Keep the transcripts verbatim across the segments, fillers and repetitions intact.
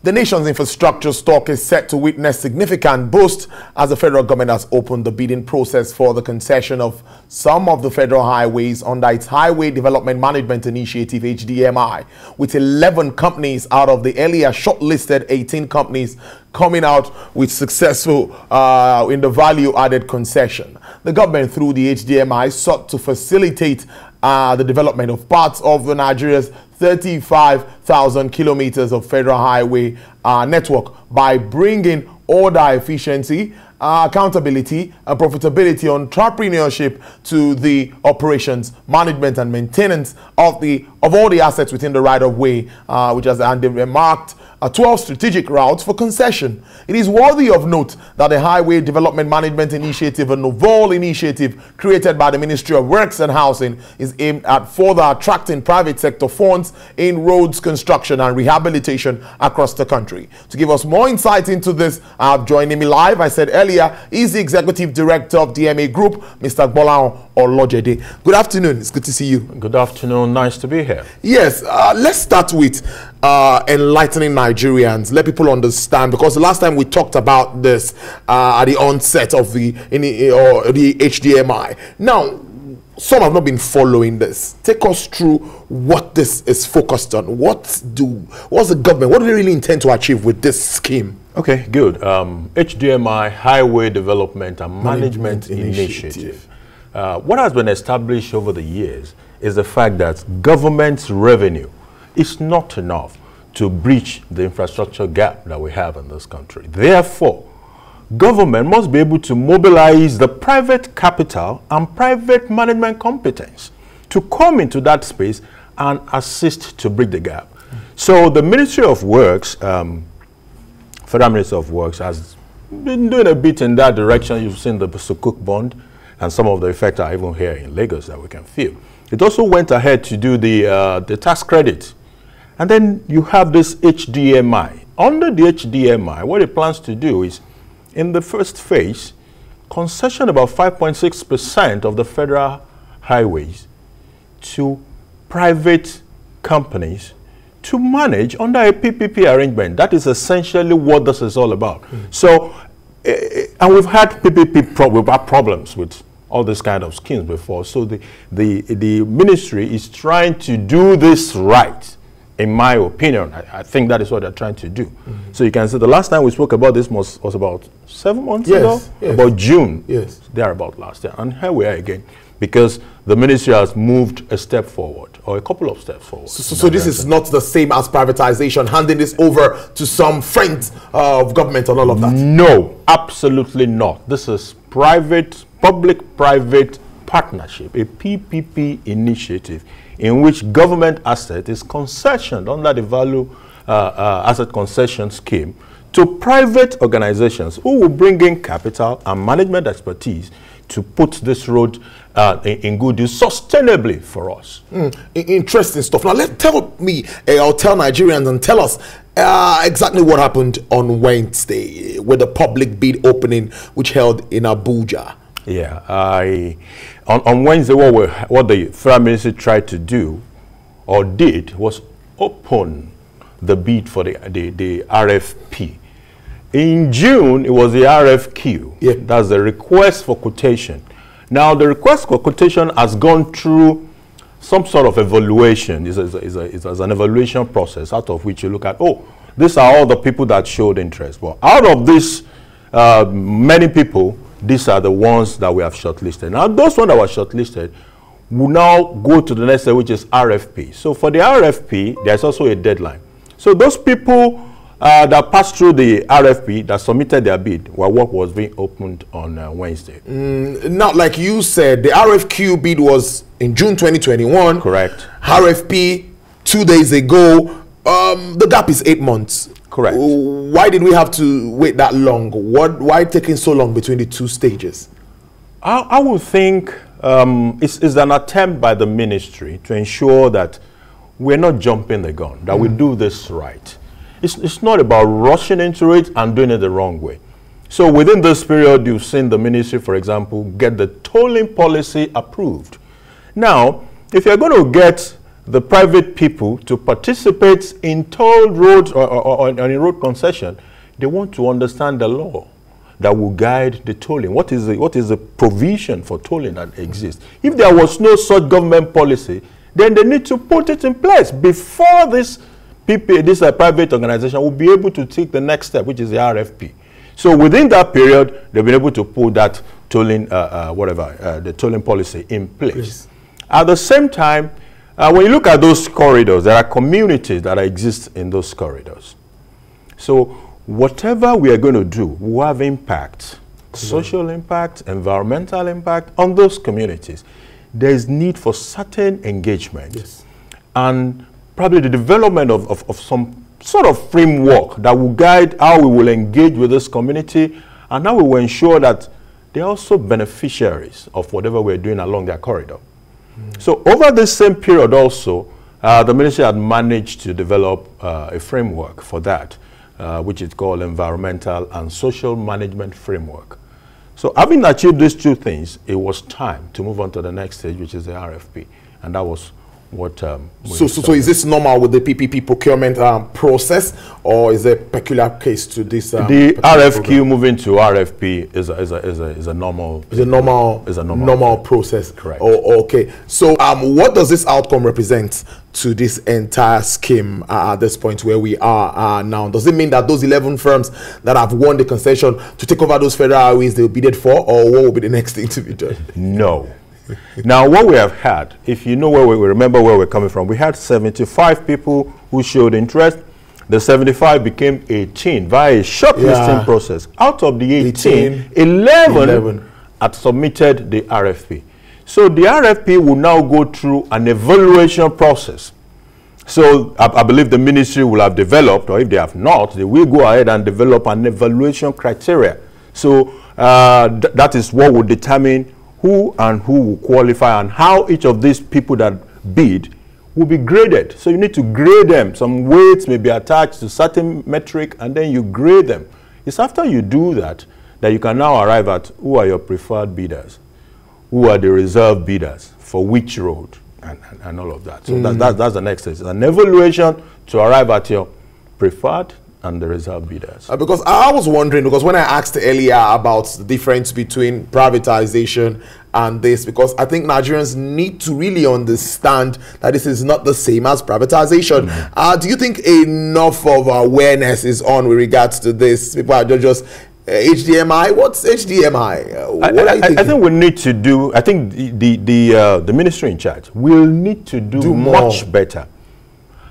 The nation's infrastructure stock is set to witness significant boost as the federal government has opened the bidding process for the concession of some of the federal highways under its Highway Development Management Initiative, H D M I, with eleven companies out of the earlier shortlisted eighteen companies coming out with successful uh, in the value-added concession. The government, through the H D M I, sought to facilitate Uh, the development of parts of the Nigeria's thirty-five thousand kilometers of federal highway uh, network by bringing order, efficiency, uh, accountability, and profitability on entrepreneurship to the operations, management, and maintenance of the of all the assets within the right of way, uh, which has marked uh, twelve strategic routes for concession. It is worthy of note that the Highway Development Management Initiative, a novel initiative created by the Ministry of Works and Housing, is aimed at further attracting private sector funds in roads construction and rehabilitation across the country. To give us more insight into this, uh, joining me live, I said earlier, is the Executive Director of D M A Group, Mister Bolan. Good afternoon. It's good to see you. Good afternoon. Nice to be here. Yes. Uh, let's start with uh, enlightening Nigerians. Let people understand, because the last time we talked about this uh, at the onset of the in the, or the H D M I. Now, some have not been following this. Take us through what this is focused on. What do what's the government? What do they really intend to achieve with this scheme? Okay. Good. Um, H D M I, Highway Development and Management, Management Initiative. Initiative. Uh, what has been established over the years is the fact that government's revenue is not enough to breach the infrastructure gap that we have in this country. Therefore, government must be able to mobilize the private capital and private management competence to come into that space and assist to bridge the gap. Mm-hmm. So the Ministry of Works, um, Federal Ministry of Works, has been doing a bit in that direction. You've seen the Sukuk bond. And some of the effects are even here in Lagos that we can feel. It also went ahead to do the, uh, the tax credit. And then you have this H D M I. Under the H D M I, what it plans to do is, in the first phase, concession about five point six percent of the federal highways to private companies to manage under a P P P arrangement. That is essentially what this is all about. Mm. So, uh, and we've had P P P pro we've had problems with all this kind of schemes before. So the, the, the ministry is trying to do this right, in my opinion. I, I think that is what they're trying to do. Mm-hmm. So you can see the last time we spoke about this was, was about seven months yes, ago, yes. about June, yes. thereabout last year. And here we are again, because the ministry has moved a step forward, or a couple of steps forward. So, so this is not the same as privatization, handing this over to some friends uh, of government and all of that? No, absolutely not. This is private, public-private partnership, a P P P initiative in which government asset is concessioned under the value uh, uh, asset concession scheme to private organizations who will bring in capital and management expertise to put this road uh, in, in good use sustainably for us. Mm, interesting stuff. Now, let tell me, uh, or tell Nigerians and tell us uh, exactly what happened on Wednesday with the public bid opening, which held in Abuja. Yeah, I on, on Wednesday, what, we, what the Federal Ministry tried to do or did was open the bid for the, the, the R F P. In June, it was the R F Q. Yeah. That's the request for quotation. Now, the request for quotation has gone through some sort of evaluation. It's, a, it's, a, it's an evaluation process out of which you look at, oh, these are all the people that showed interest. Well, out of these uh, many people, these are the ones that we have shortlisted. Now, those ones that were shortlisted will now go to the next step, which is R F P. So, for the R F P, there's also a deadline. So, those people Uh, that passed through the R F P, that submitted their bid, while work was being opened on uh, Wednesday. Mm, not like you said, the R F Q bid was in June twenty twenty-one. Correct. R F P two days ago. Um, the gap is eight months. Correct. Why did we have to wait that long? What? Why taking so long between the two stages? I, I would think um, it's, it's an attempt by the ministry to ensure that we're not jumping the gun, that mm. we do this right. It's, it's not about rushing into it and doing it the wrong way. So within this period, you've seen the ministry, for example, get the tolling policy approved. Now, if you're going to get the private people to participate in toll roads or, or, or, or in road concession, they want to understand the law that will guide the tolling. What is the, what is the provision for tolling that exists? If there was no such government policy, then they need to put it in place before this P P, this uh, private organization will be able to take the next step, which is the R F P. So within that period, they've been able to put that tolling, uh, uh, whatever, uh, the tolling policy in place. Please. At the same time, uh, when you look at those corridors, there are communities that exist in those corridors. So whatever we are going to do will have impact, yeah. social impact, environmental impact on those communities. There is need for certain engagement. Yes. And probably the development of, of, of some sort of framework that will guide how we will engage with this community and how we will ensure that they are also beneficiaries of whatever we're doing along their corridor. Mm. So over this same period also, uh, the ministry had managed to develop uh, a framework for that, uh, which is called Environmental and Social Management Framework. So having achieved these two things, it was time to move on to the next stage, which is the R F P, and that was What, um, so, so, so is this normal with the P P P procurement um, process, or is there a peculiar case to this? Um, the R F Q program? Moving to R F P is a, is a, is a, is a normal is a normal is a normal, normal process. Correct. Oh, okay. So, um, what does this outcome represent to this entire scheme uh, at this point where we are uh, now? Does it mean that those eleven firms that have won the concession to take over those federal highways they will be bidded for, or what will be the next thing to be done? No. Now, what we have had, if you know where we, we remember where we're coming from, we had seventy-five people who showed interest. The seventy-five became eighteen via a shortlisting yeah. process. Out of the eighteen, eighteen eleven had submitted the R F P. So the R F P will now go through an evaluation process. So I, I believe the ministry will have developed, or if they have not, they will go ahead and develop an evaluation criteria. So uh, th that is what will determine who and who will qualify and how each of these people that bid will be graded. So you need to grade them. Some weights may be attached to certain metric and then you grade them. It's after you do that that you can now arrive at who are your preferred bidders, who are the reserve bidders, for which road, and, and, and all of that. So mm. that, that, that's the next stage. It's an evaluation to arrive at your preferred and the reserve bidders. Uh, because I was wondering, because when I asked earlier about the difference between privatization and this, because I think Nigerians need to really understand that this is not the same as privatization. Mm-hmm. Uh, do you think enough of awareness is on with regards to this? People are just uh, H D M I. What's H D M I? Uh, what I, I, I think we need to do. I think the the the, uh, the ministry in charge will need to do, do much more. better.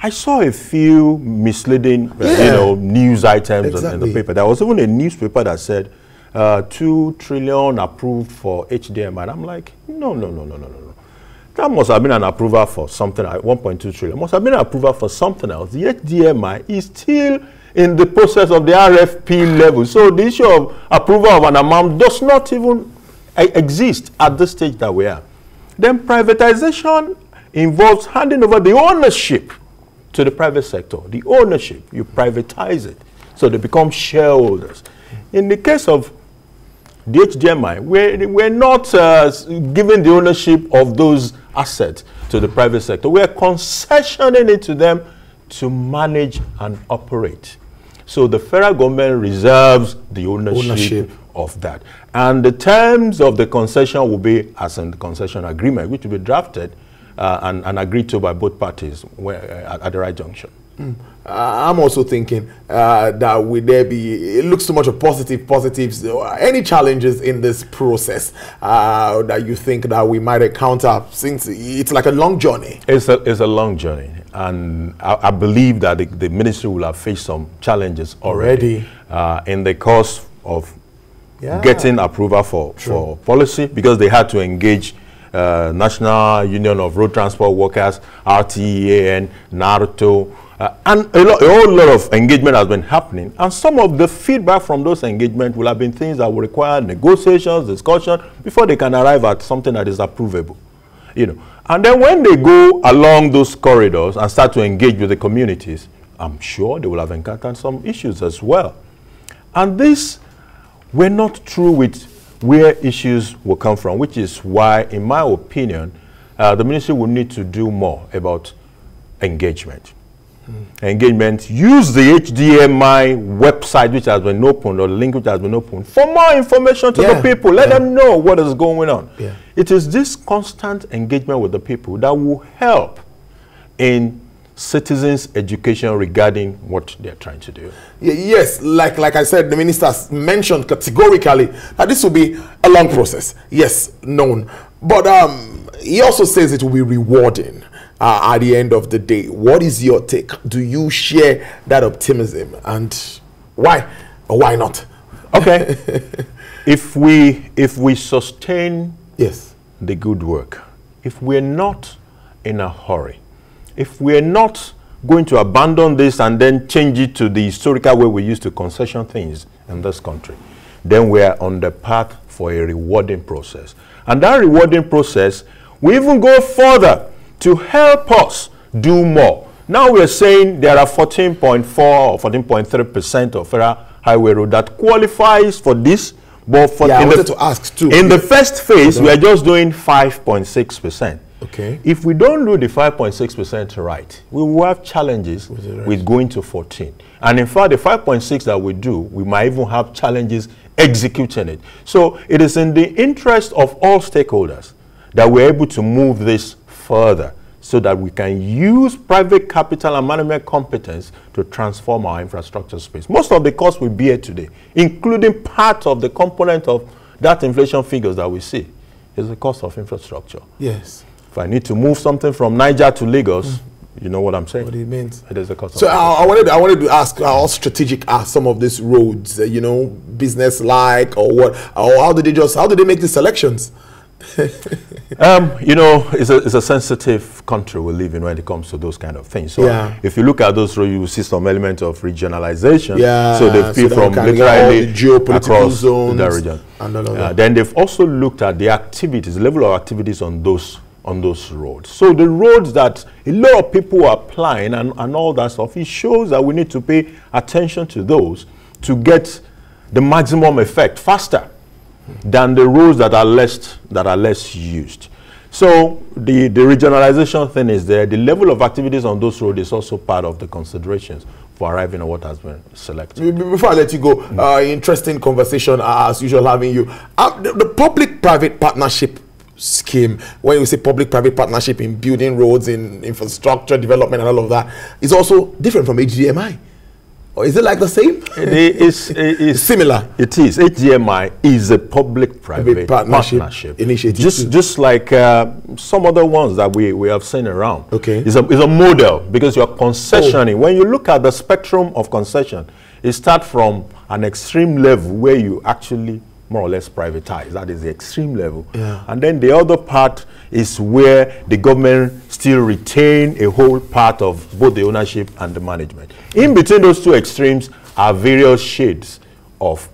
I saw a few misleading yeah. you know, news items exactly. in the paper. There was even a newspaper that said uh, two trillion approved for H D M I. And I'm like, no, no, no, no, no, no. That must have been an approval for something, one point two trillion. Must have been an approval for something else. The H D M I is still in the process of the R F P level. So the issue of approval of an amount does not even exist at the stage that we are. Then privatization involves handing over the ownership to the private sector, the ownership, you privatize it, so they become shareholders. In the case of the H D M I, we're, we're not uh, giving the ownership of those assets to the private sector. We're concessioning it to them to manage and operate. So the federal government reserves the ownership, ownership. of that. And the terms of the concession will be as in the concession agreement, which will be drafted Uh, and, and agreed to by both parties where, uh, at, at the right junction. Mm. Uh, I'm also thinking uh, that would there be, it looks too much of positive positives, any challenges in this process uh, that you think that we might encounter, since it's like a long journey? It's a, it's a long journey, and I, I believe that the, the ministry will have faced some challenges already, already. Uh, in the course of yeah. getting approval for, for policy, because they had to engage Uh, National Union of Road Transport Workers, R T E A N, NARTO, uh, and a, lot, a whole lot of engagement has been happening. And some of the feedback from those engagements will have been things that will require negotiations, discussion, before they can arrive at something that is approvable. You know. And then when they go along those corridors and start to engage with the communities, I'm sure they will have encountered some issues as well. And this, we're not through with where issues will come from, which is why, in my opinion, uh, the ministry will need to do more about engagement. Mm. Engagement. Use the H D M I website, which has been opened, or link which has been opened, for more information to yeah. the people. Let yeah. them know what is going on. Yeah. It is this constant engagement with the people that will help in citizens' education regarding what they're trying to do. Yes, like like I said, the minister mentioned categorically that this will be a long process. Yes, known. But um, he also says it will be rewarding uh, at the end of the day. What is your take? Do you share that optimism? And why or why not? Okay. if we if we sustain yes. the good work, if we're not in a hurry, if we're not going to abandon this and then change it to the historical way we used to concession things in this country, then we are on the path for a rewarding process. And that rewarding process will even go further to help us do more. Now we're saying there are fourteen point four or fourteen point three percent of federal highway road that qualifies for this. But for yeah, in I wanted the, to ask too. In the first phase, we are just doing five point six percent. Okay. If we don't do the five point six percent right, we will have challenges right? with going to fourteen. And in fact, the five point six that we do, we might even have challenges executing it. So it is in the interest of all stakeholders that we're able to move this further so that we can use private capital and management competence to transform our infrastructure space. Most of the costs we bear today, including part of the component of that inflation figures that we see, is the cost of infrastructure. Yes. If I need to move something from Niger to Lagos, mm. you know what I'm saying? What it means. It is a cost. So I, I wanted, I wanted to ask, how strategic are some of these roads? Uh, you know, business-like or what? Or how do they just? How do they make the selections? um, you know, it's a, it's a sensitive country we live in when it comes to those kind of things. So yeah. if you look at those roads, you will see some element of regionalization. Yeah. So they've been so from literally the geopolitical zones the region. And all of that. Uh, then they've also looked at the activities, the level of activities on those. on those roads. So the roads that a lot of people are applying and, and all that stuff, it shows that we need to pay attention to those to get the maximum effect faster than the roads that are less, that are less used. So the, the regionalization thing is there. The level of activities on those roads is also part of the considerations for arriving at what has been selected. Before I let you go, uh, interesting conversation uh, as usual having you. Uh, the, the public-private partnership scheme, when you say public-private partnership in building roads, in infrastructure development and all of that, is also different from H D M I. Or is it like the same? It is it is similar. It is. H D M I is a public-private partnership, partnership initiative. Just too. just like uh, some other ones that we, we have seen around. Okay. It's a, it's a model because you're concessioning. Oh. When you look at the spectrum of concession, it starts from an extreme level where you actually more or less privatized. That is the extreme level. Yeah. And then the other part is where the government still retain a whole part of both the ownership and the management. In between those two extremes are various shades of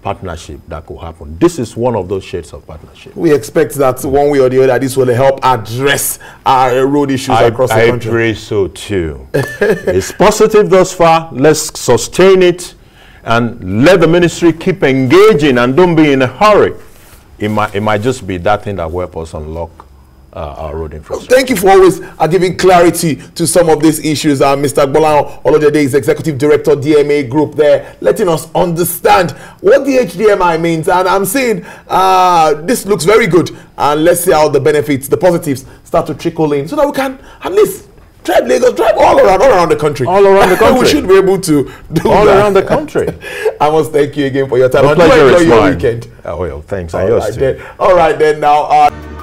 partnership that could happen. This is one of those shades of partnership. We expect that one way or the other, this will help address our road issues I, across I the country. I pray so too. It's positive thus far. Let's sustain it. And let the ministry keep engaging and don't be in a hurry. It might, it might just be that thing that will help us unlock uh, our road infrastructure. Thank you for always uh, giving clarity to some of these issues. Uh, Mister Gbolano Olojede is Executive Director, D M A Group there, letting us understand what the H D M I means. And I'm saying uh, this looks very good. And let's see how the benefits, the positives start to trickle in so that we can at least drive Lagos, drive all around, all around the country. All around the country. We should be able to do all that. around the country. I must thank you again for your time. My pleasure is mine. Enjoy your weekend. Oh, well, thanks. All, right then. all right then now. Uh